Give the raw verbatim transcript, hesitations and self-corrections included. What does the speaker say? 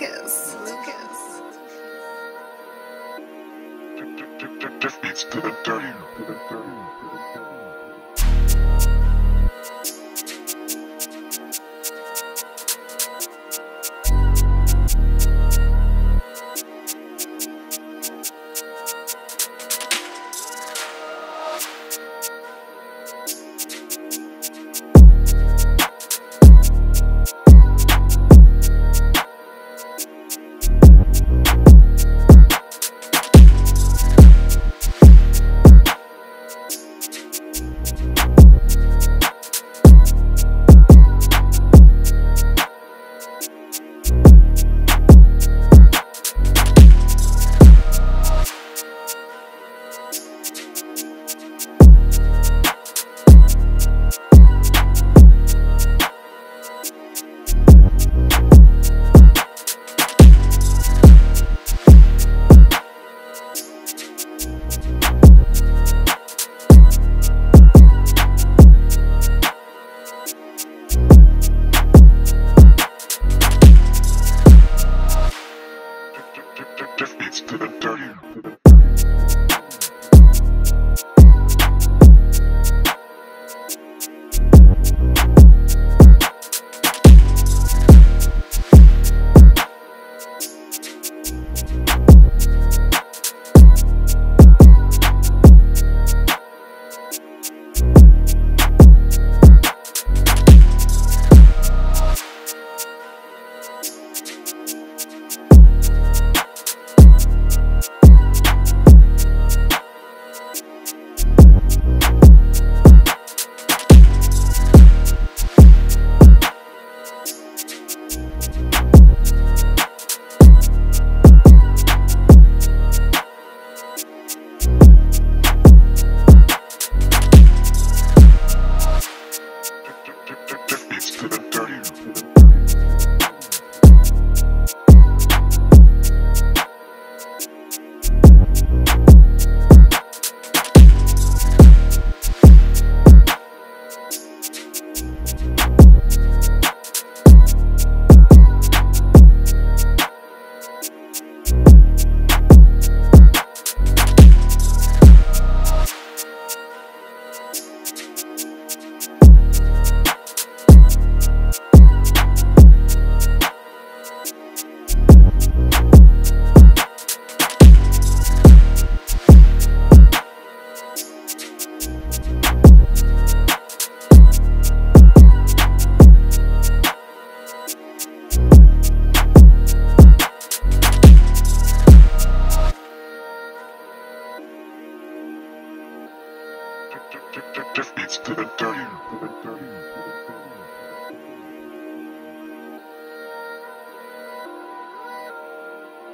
Lucas. Lucas. Just beats to the dirty, to the dirty. Just beats to the dirty, to the dirty, to the dirty.